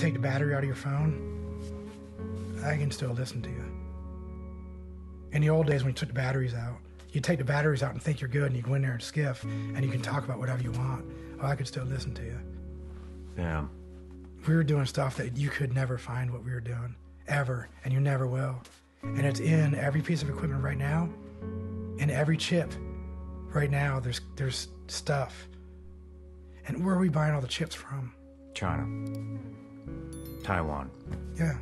take the battery out of your phone, I can still listen to you. In the old days when you took the batteries out, you take the batteries out and think you're good, and you go in there and skiff, and you can talk about whatever you want. Oh, I could still listen to you. Yeah. We were doing stuff that you could never find what we were doing, ever, and you never will. And it's in every piece of equipment right now, in every chip right now, there's stuff. And where are we buying all the chips from? China. Taiwan. Yeah.